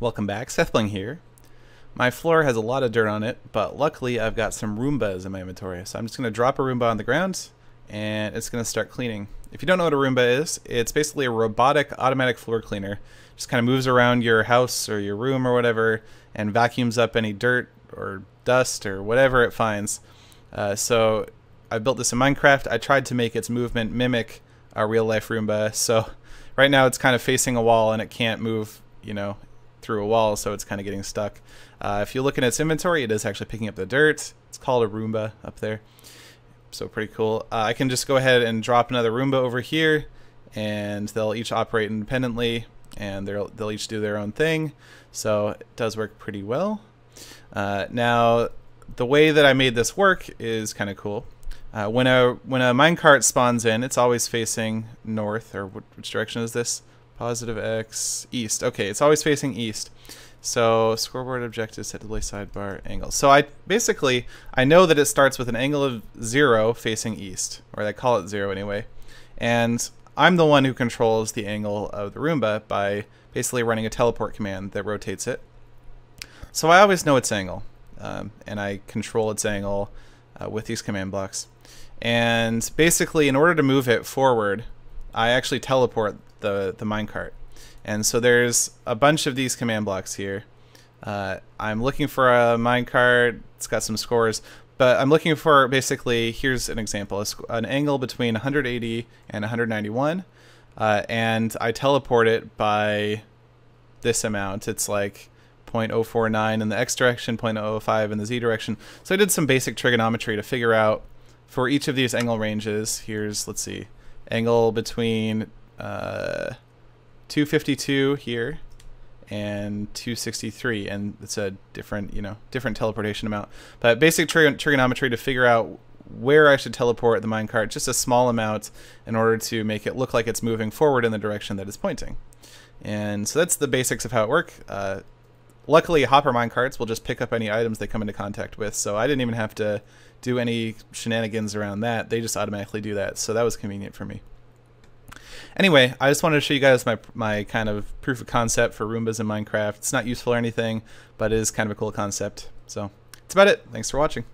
Welcome back, SethBling here. My floor has a lot of dirt on it, but luckily I've got some Roombas in my inventory. So I'm just gonna drop a Roomba on the ground and it's gonna start cleaning. If you don't know what a Roomba is, it's basically a robotic automatic floor cleaner. It just kind of moves around your house or your room or whatever and vacuums up any dirt or dust or whatever it finds. So I built this in Minecraft. I tried to make its movement mimic a real life Roomba. So right now it's kind of facing a wall and it can't move, you know, through a wall, so it's kind of getting stuck. If you look in its inventory, it is actually picking up the dirt. It's called a Roomba up there. So pretty cool. I can just go ahead and drop another Roomba over here and they'll each operate independently and they'll each do their own thing. So it does work pretty well. Now the way that I made this work is kind of cool. When a minecart spawns in, it's always facing north, or which direction is this? Positive X, east. Okay, it's always facing east. So scoreboard objectives, SethBling sidebar, angle. So I know that it starts with an angle of 0 facing east, or I call it 0 anyway. And I'm the one who controls the angle of the Roomba by basically running a teleport command that rotates it. So I always know its angle, and I control its angle with these command blocks. And basically, in order to move it forward, I actually teleport the minecart. And so there's a bunch of these command blocks here. I'm looking for a minecart. It's got some scores, but I'm looking for, basically, here's an example, an angle between 180 and 191. And I teleport it by this amount. It's like 0.049 in the X direction, 0.005 in the Z direction. So I did some basic trigonometry to figure out for each of these angle ranges. Here's, let's see, angle between 252 here and 263, and it's a different, you know, different teleportation amount. But basic trigonometry to figure out where I should teleport the minecart, just a small amount, in order to make it look like it's moving forward in the direction that it's pointing. And so that's the basics of how it works. Luckily, hopper minecarts will just pick up any items they come into contact with, so I didn't even have to do any shenanigans around that. They just automatically do that, so that was convenient for me. Anyway, I just wanted to show you guys my kind of proof of concept for Roombas in Minecraft. It's not useful or anything, but it is kind of a cool concept. So that's about it. Thanks for watching.